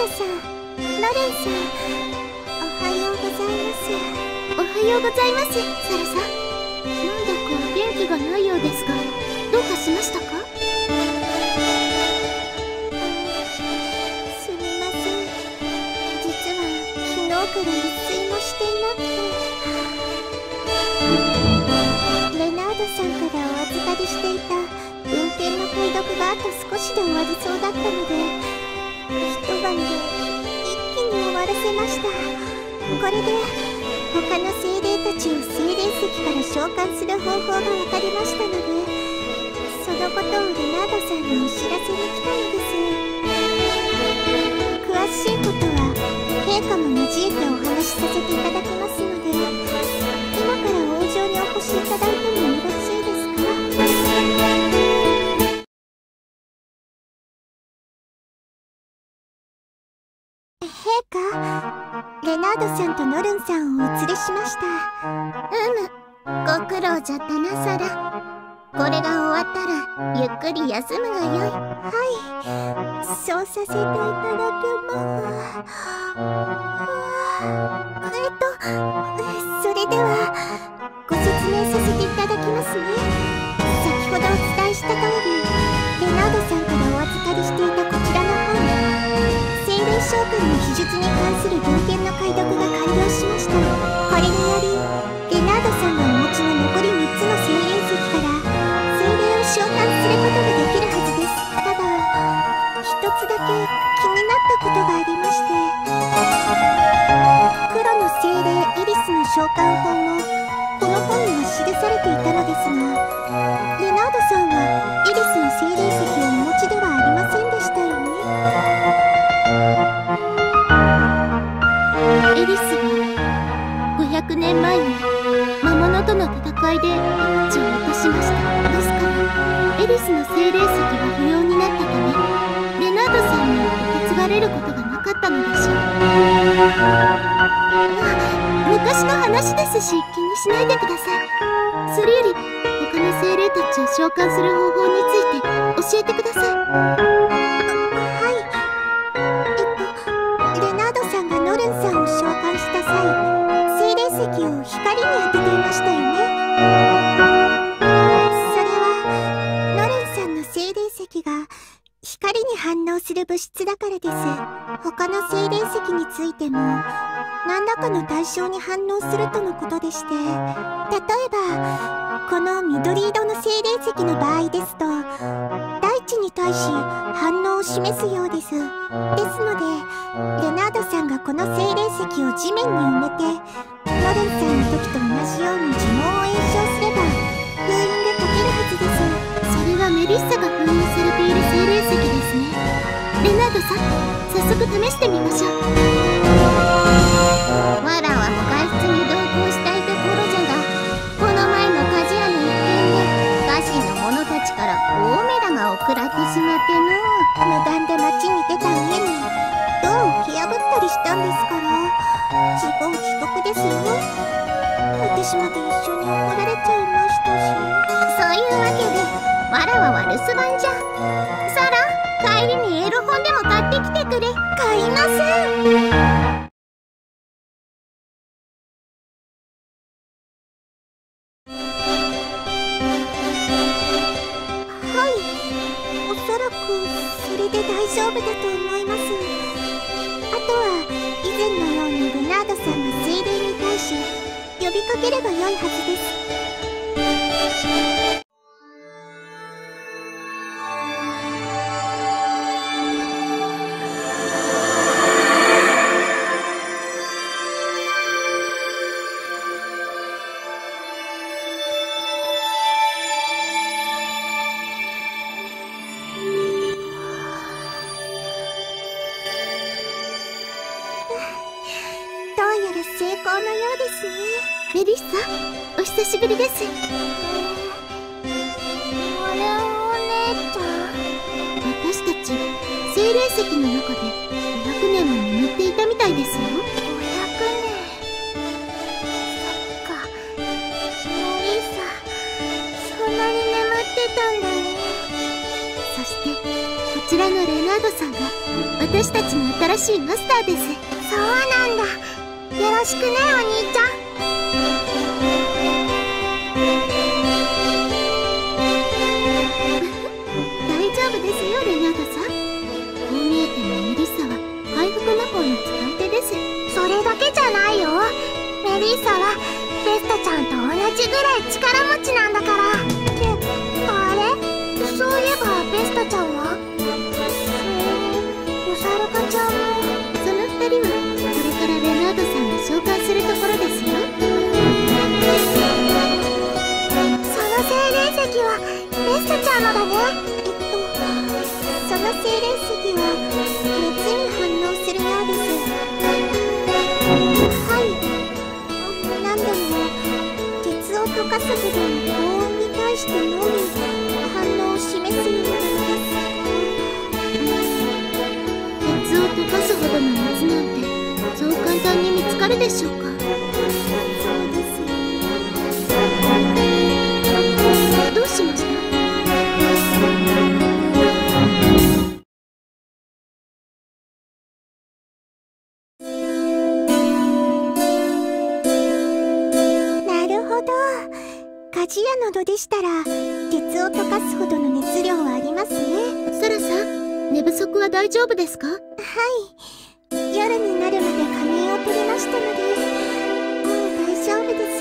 ダさん、ロレンさん、おはようございます。おはようございます、サルさん。なんだか元気がないようですが、どうかしましたか？すみません。実は昨日から一睡もしていなくて。レナードさんからお預かりしていた文献の解読があと少しで終わりそうだったので、一晩で一気に終わらせました。これで他の精霊たちを精霊石から召喚する方法が分かりましたので、そのことをレナードさんにお知らせに来たいです。詳しいことは陛下も交えてお話しさせていただきますので、今から王城にお越しいただいてもよろしいですか？レナードさんとノルンさんをお連れしました。うむ、ご苦労じゃったな、サラ。これが終わったらゆっくり休むがよい。はい、そうさせていただけます。それではご説明させていただきますね。先ほどお伝えした通り、レナードさんからお預かりしていたこちらの本、精霊召喚の秘術に関する文献の解読が完了しました。これにより、レナードさんのお持ちの残り3つの精霊石から精霊を召喚することができるはずです。ただ、一つだけ気になったことがありまして、黒の精霊エリスの召喚法もこの本には記されていたのですが、レナードさんはエリスの精霊石をお持ちではありませんでしたよね。エリスは500年前に魔物との戦いで命を落としました。ですからエリスの精霊石が不要になったため、レナードさんに受け継がれることがなかったのでしょう。昔の話ですし、気にしないでください。それより他の精霊たちを召喚する方法について教えてください。光に反応する物質だからです。他の精霊石についても何らかの対象に反応するとのことでして、例えばこの緑色の精霊石の場合ですと、大地に対し反応を示すようです。ですので、レナードさんがこの精霊石を地面に埋めて、ノレンさんの時と同じように呪文を延焼すれば封印が解けるはずです。メリッサが封印されている精霊石ですね。レナードさん、早速試してみましょう。わらは外出に同行したいところじゃが、この前の鍛冶屋の一件で家臣の者たちから大目玉を食らってしまっての。無断で町に出た上にドアを蹴破ったりしたんですから、自業自得ですよ。私まで一緒に怒られちゃいましたし。そういうわけで、わらわは留守番じゃ。サラ、帰りにエロ本でも買ってきてくれ。買いません。はい、おそらくそれで大丈夫だと思います。あとは以前のようにレナードさんが精霊に対し呼びかければよいはずです。メリッサ、お久しぶりです。お姉ちゃん、私たち精霊石の中で500年も眠っていたみたいですよ。500年、そっか。メリッサ、そんなに眠ってたんだね。そしてこちらのレナードさんが私たちの新しいマスターです。そうなんだ、よろしくねお兄ちゃん。大丈夫ですよレナードさん。こう見えてもメリッサは回復魔法の使い手です。それだけじゃないよ、メリッサはベストちゃんと同じぐらい力持ちなんだから。ってあれ、そういえばベストちゃんはおさるかちゃんも。その2人はこれからレナードさんが召喚するところですよ。その精霊石はベストちゃんのだね。その精霊石は熱に反応するようです。はい、なんでも鉄を溶かす部分高温に対してのみ反応を示すようなのです。鉄を溶かすほどの熱なんてそう簡単に見つかるでしょうか。そうですね。どうしました？なるほど、鍛冶屋の炉でしたら鉄を溶かすほどの熱量はありますね。サラさん、寝不足は大丈夫ですか？はい、夜になるまで仮眠を取りましたのでもう大丈夫です。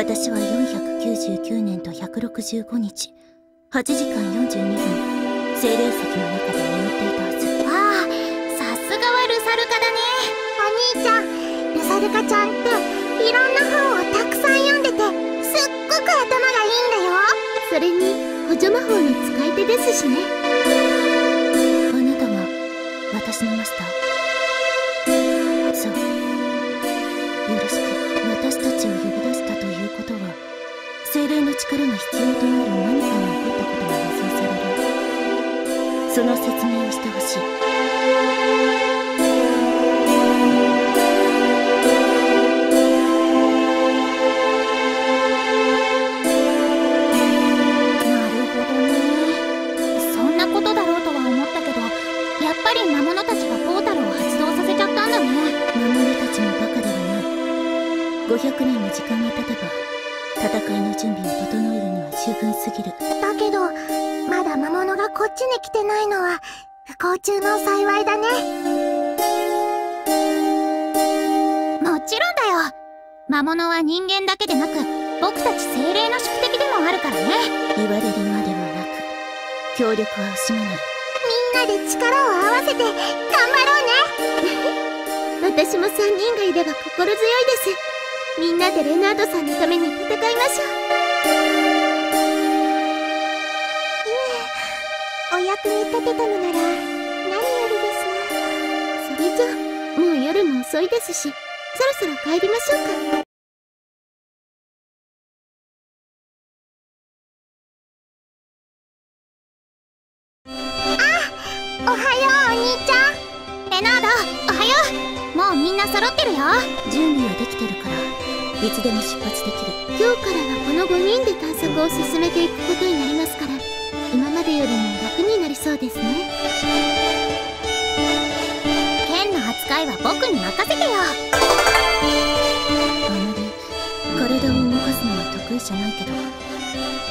私は499年と165日、8時間42分、精霊石の中で眠っていたはず。わあ、さすがはルサルカだね。お兄ちゃん、ルサルカちゃんっていろんな本をたくさん読んでて、すっごく頭がいいんだよ。それに、補助魔法の使い手ですしね。あなたが、私のマスター。そよろしく私たちを呼び出したということは、精霊の力が必要となる何かが起こったことが予想される。その説明をしてほしい。500年の時間が経てば戦いの準備を整えるには十分すぎる。だけどまだ魔物がこっちに来てないのは不幸中の幸いだね。もちろんだよ。魔物は人間だけでなく僕たち精霊の宿敵でもあるからね。言われるまでもなく協力は惜しまない。みんなで力を合わせて頑張ろうね。私も3人がいれば心強いです。みんなでレナードさんのために戦いましょう。お役に立てたのなら何よりです。それじゃもう夜も遅いですし、そろそろ帰りましょうか。あ、おはようお兄ちゃん。レナードおはよう。もうみんな揃ってるよ。準備はできてるからいつでも出発できる。今日からはこの5人で探索を進めていくことになりますから、今までよりも楽になりそうですね。剣の扱いは僕に任せてよ。あまり体を動かすのは得意じゃないけど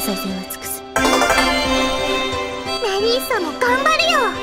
最善は尽くす。メリーサも頑張るよ。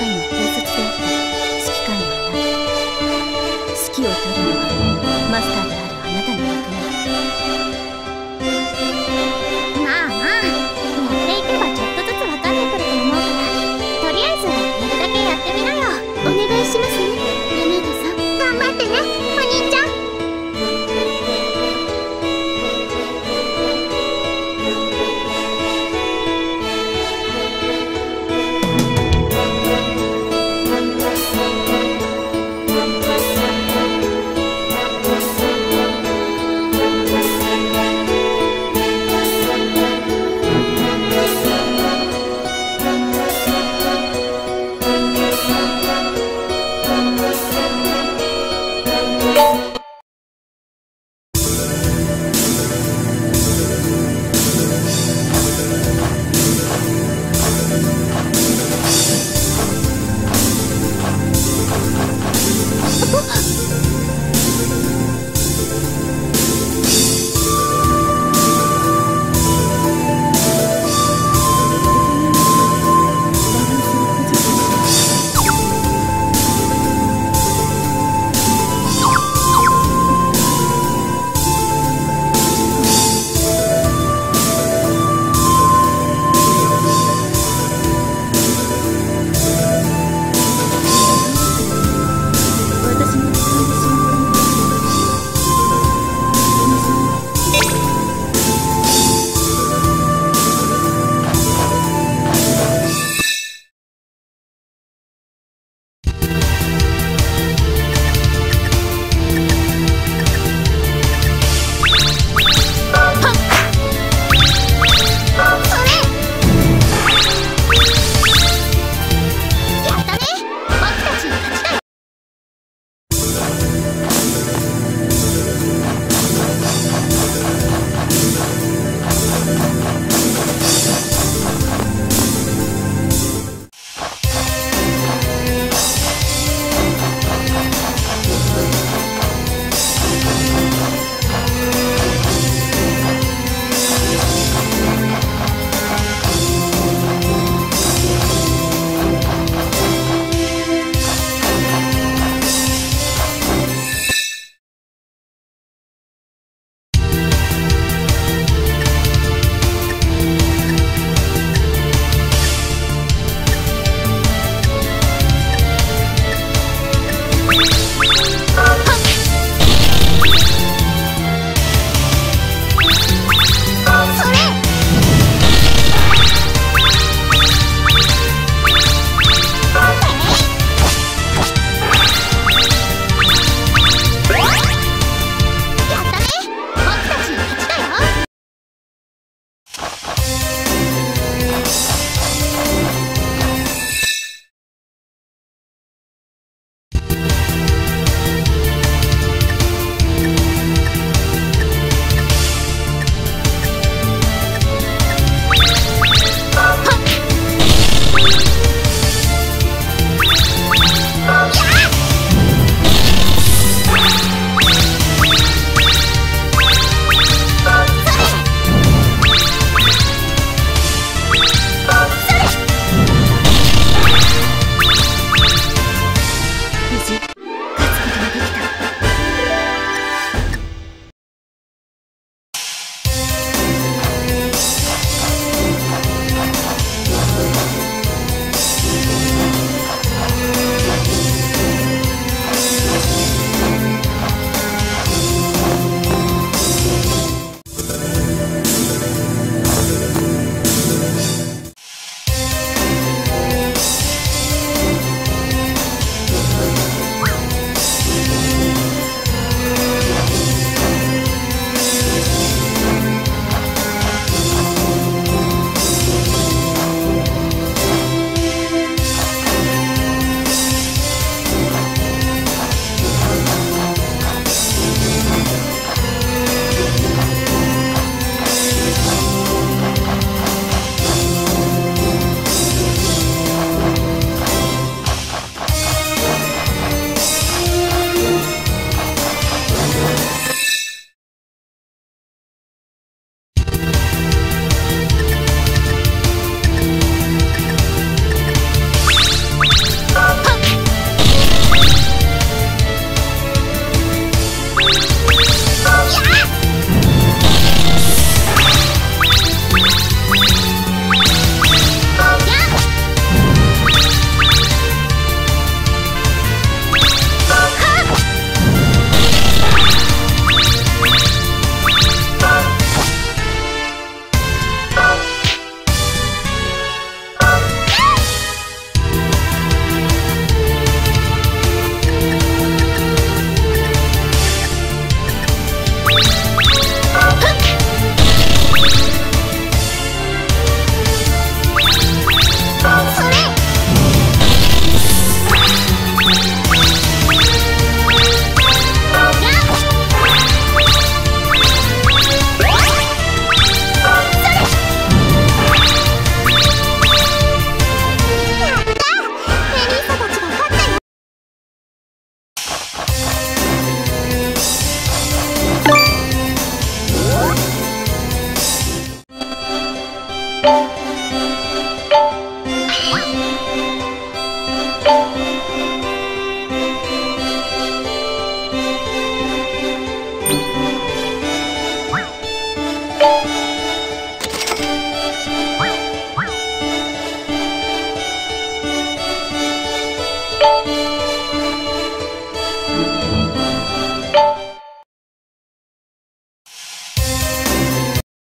界の建設であった指揮官の名、指揮を執るのはマスターだ。